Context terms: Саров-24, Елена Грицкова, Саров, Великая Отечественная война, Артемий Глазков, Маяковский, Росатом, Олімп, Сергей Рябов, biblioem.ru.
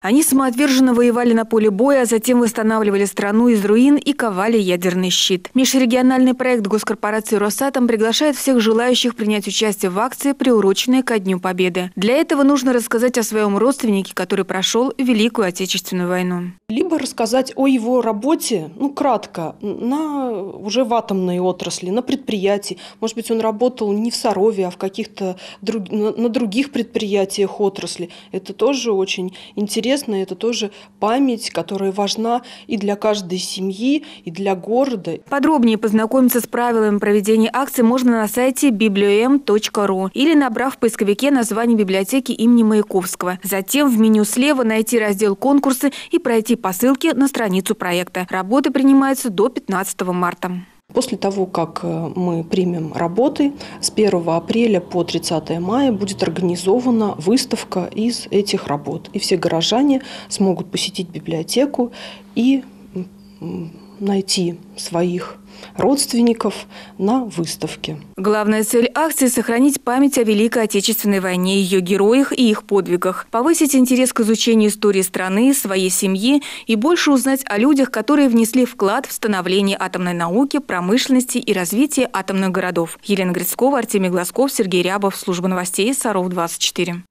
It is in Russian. Они самоотверженно воевали на поле боя, а затем восстанавливали страну из руин и ковали ядерный щит. Межрегиональный проект госкорпорации «Росатом» приглашает всех желающих принять участие в акции, приуроченной ко Дню Победы. Для этого нужно рассказать о своем родственнике, который прошел Великую Отечественную войну. Либо рассказать о его работе, кратко, уже в атомной отрасли, на предприятии. Может быть, он работал не в Сарове, а в каких-то на других предприятиях отрасли. Это тоже очень интересно. Это тоже память, которая важна и для каждой семьи, и для города. Подробнее познакомиться с правилами проведения акции можно на сайте biblioem.ru или набрав в поисковике название библиотеки имени Маяковского. Затем в меню слева найти раздел «Конкурсы» и пройти по ссылке на страницу проекта. Работы принимаются до 15 марта. После того, как мы примем работы, с 1 апреля по 30 мая будет организована выставка из этих работ. И все горожане смогут посетить библиотеку и найти своих родственников на выставке. Главная цель акции – сохранить память о Великой Отечественной войне, ее героях и их подвигах, повысить интерес к изучению истории страны, своей семьи и больше узнать о людях, которые внесли вклад в становление атомной науки, промышленности и развитие атомных городов. Елена Грицкова, Артемий Глазков, Сергей Рябов. Служба новостей «Саров-24».